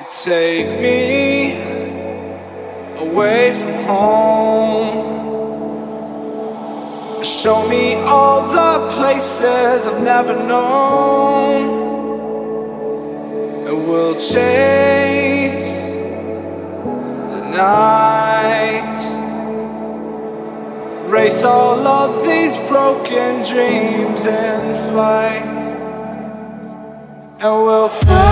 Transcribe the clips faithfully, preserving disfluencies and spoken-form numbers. You take me away from home. Show me all the places I've never known. And we'll chase the night, race all of these broken dreams in flight. And we'll fly.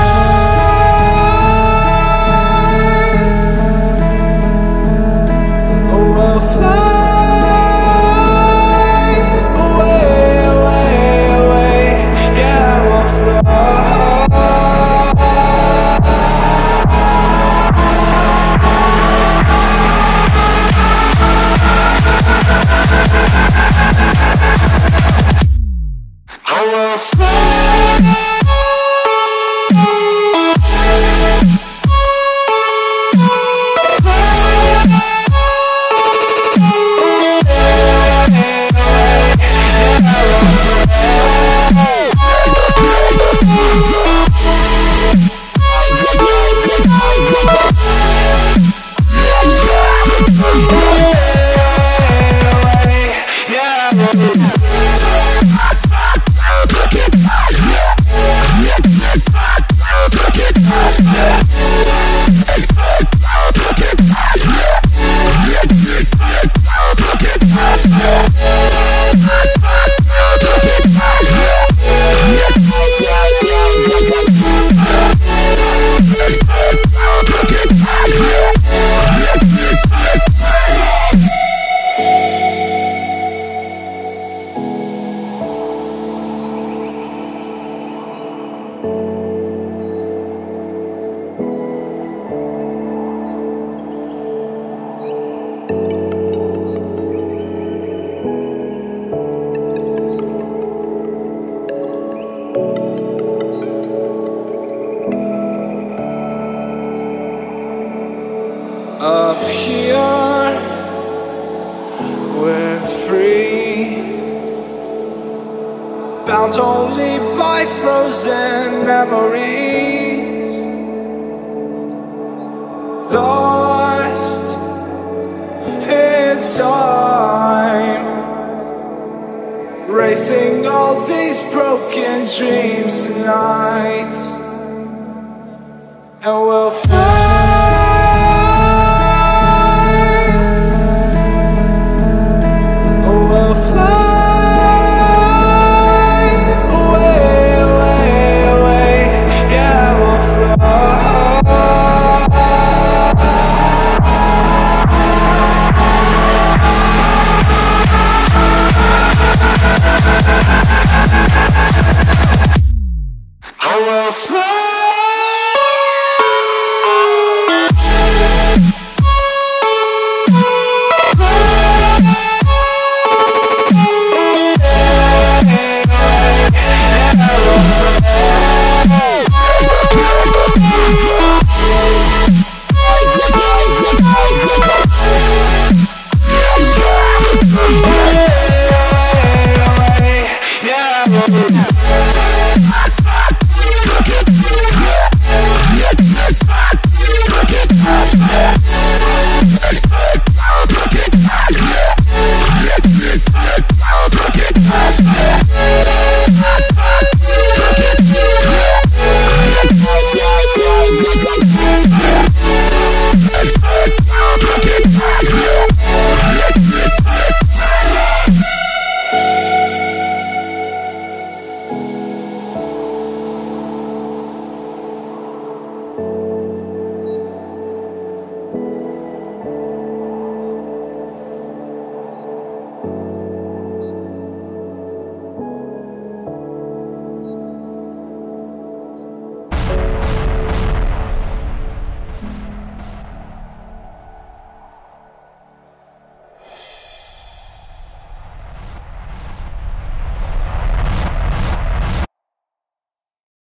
Up here, we're free, bound only by frozen memories, lost in time, racing all these broken dreams tonight, and we'll fly. I will fly.